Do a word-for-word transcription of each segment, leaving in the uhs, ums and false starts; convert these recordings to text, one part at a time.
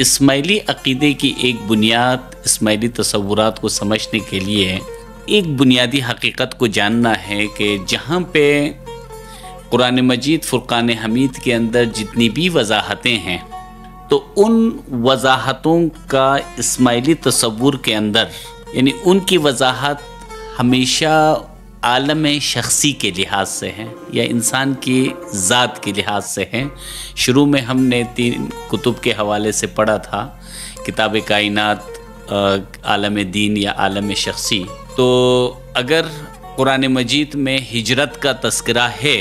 इस्माइली अक़ीदे की एक बुनियाद इस्माइली तसव्वुरात को समझने के लिए एक बुनियादी हकीकत को जानना है कि जहाँ पे कुरान मजीद फुरक़ान हमीद के अंदर जितनी भी वजाहतें हैं तो उन वजाहतों का इस्माइली तसव्वुर के अंदर यानी उनकी वजाहत हमेशा आलम शख्सी के लिहाज से हैं या इंसान की ज़ात के लिहाज से हैं। शुरू में हमने तीन कुतुब के हवाले से पढ़ा था, किताब कायनात, आलम दीन या आलम शख्सी। तो अगर कुरान मजीद में हिजरत का तस्करा है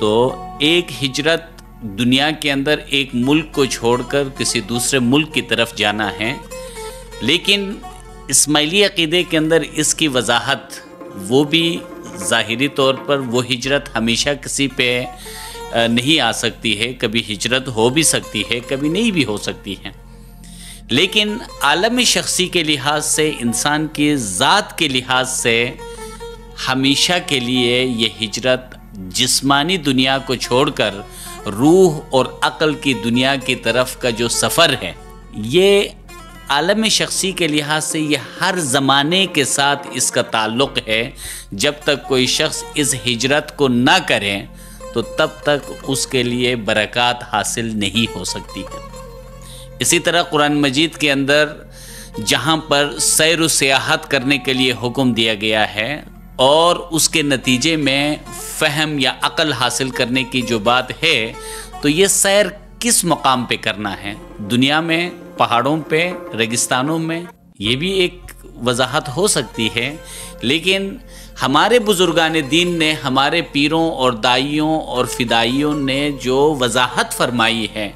तो एक हिजरत दुनिया के अंदर एक मुल्क को छोड़कर किसी दूसरे मुल्क की तरफ जाना है, लेकिन इस्माइली अक़ीदे के अंदर इसकी वजाहत वो भी ज़ाहिरी तौर पर वो हिजरत हमेशा किसी पे नहीं आ सकती है, कभी हिजरत हो भी सकती है कभी नहीं भी हो सकती है, लेकिन आलम शख्सी के लिहाज से इंसान की ज़ात के लिहाज से हमेशा के लिए ये हिजरत जिस्मानी दुनिया को छोड़कर रूह और अक़ल की दुनिया की तरफ का जो सफ़र है ये आलम शख्सी के लिहाज से ये हर ज़माने के साथ इसका ताल्लुक़ है। जब तक कोई शख्स इस हिजरत को ना करे तो तब तक उसके लिए बरक़ात हासिल नहीं हो सकती है। इसी तरह कुरान मजीद के अंदर जहाँ पर सैर व सियाहत करने के लिए हुक्म दिया गया है और उसके नतीजे में फ़हम या अक़ल हासिल करने की जो बात है तो ये सैर किस मकाम पे करना है, दुनिया में पहाड़ों पे, रेगिस्तानों में, ये भी एक वजाहत हो सकती है। लेकिन हमारे बुज़ुर्गाने दीन ने, हमारे पीरों और दाइयों और फ़िदाइयों ने जो वजाहत फरमाई है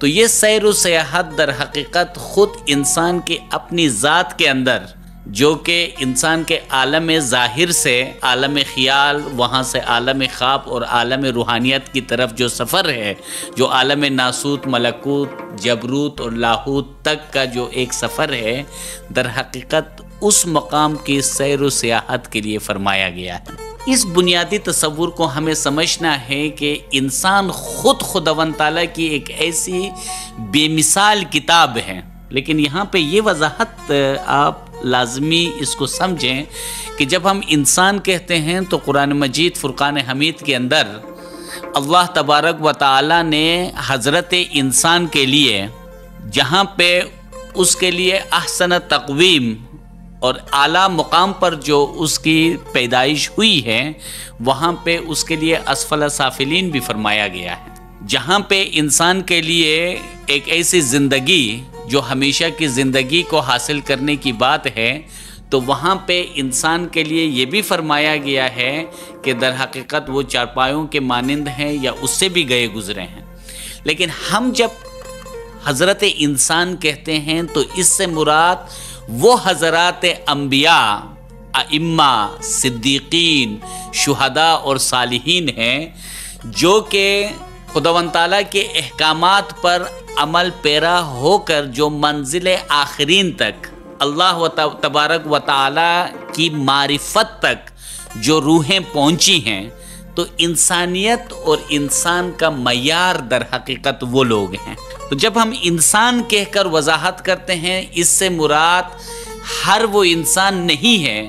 तो ये सैर व सियाहत दर हकीकत ख़ुद इंसान के अपनी ज़ात के अंदर जो कि इंसान के आलम ज़ाहिर से आलम ख़याल, वहाँ से आलम ख़्वाब और आलम रूहानियत की तरफ जो सफ़र है, जो आलम नासूत, मलकूत, जबरूत और लाहूत तक का जो एक सफ़र है, दर हकीकत उस मकाम की सैर व सियाहत के लिए फ़रमाया गया है। इस बुनियादी तसव्वुर को हमें समझना है कि इंसान ख़ुद खुदावंद ताला की एक ऐसी बेमिसाल किताब है, लेकिन यहाँ पे ये वजाहत आप लाजमी इसको समझें कि जब हम इंसान कहते हैं तो कुरान मजीद फुरक़ान हमीद के अंदर अल्लाह तबारक व तआला ने हज़रत इंसान के लिए जहाँ पे उसके लिए अहसन तक़वीम और आला मुकाम पर जो उसकी पैदाइश हुई है वहाँ पे उसके लिए असफल साफिलीन भी फरमाया गया है, जहाँ पे इंसान के लिए एक ऐसी ज़िंदगी जो हमेशा की ज़िंदगी को हासिल करने की बात है तो वहाँ पे इंसान के लिए ये भी फरमाया गया है कि दर हकीकत वो चारपायों के मानिंद हैं या उससे भी गए गुज़रे हैं। लेकिन हम जब हज़रत इंसान कहते हैं तो इससे मुराद वो हज़रात अम्बिया, अइम्मा, सिद्दीकीन, शुहदा और सालिहीन हैं जो कि खुदावंद ताला के अहकामात पर अमल पैरा होकर जो मंजिल आखरीन तक अल्लाह तबारक व ताला की मारिफत तक जो रूहें पहुँची हैं तो इंसानियत और इंसान का मयार दर हकीकत वो लोग हैं। तो जब हम इंसान कहकर वजाहत करते हैं इससे मुराद हर वो इंसान नहीं है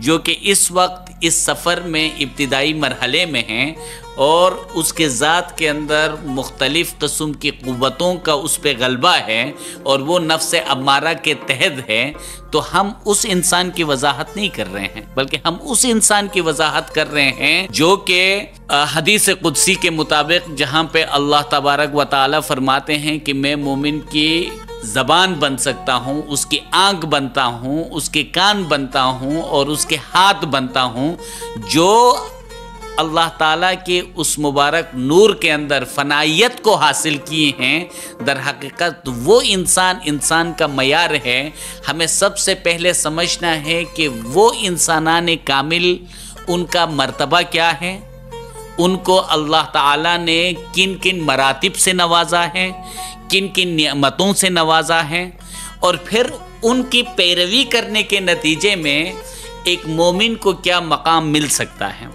जो कि इस वक्त इस सफ़र में इब्तिदाई मरहले में हैं और उसके ज़ात के अंदर मुख्तलिफ़ क़स्म की क़ुव्वतों का उस पर गलबा है और वो नफ्स अम्मारा के तहत है, तो हम उस इंसान की वजाहत नहीं कर रहे हैं बल्कि हम उस इंसान की वजाहत कर रहे हैं जो कि हदीस क़ुदसी के मुताबिक जहाँ पे अल्लाह तबारक व ताला फरमाते हैं कि मैं मोमिन की ज़बान बन सकता हूँ, उसकी आँख बनता हूँ, उसके कान बनता हूँ और उसके हाथ बनता हूँ, जो अल्लाह ताला के उस मुबारक नूर के अंदर फ़नायत को हासिल किए हैं। दर हकीकत वो इंसान इंसान का मयार है। हमें सबसे पहले समझना है कि वो इंसानाने कामिल, उनका मर्तबा क्या है, उनको अल्लाह ताला ने किन किन मरातिब से नवाजा है, किन किन नियमतों से नवाजा है, और फिर उनकी पैरवी करने के नतीजे में एक मोमिन को क्या मकाम मिल सकता है।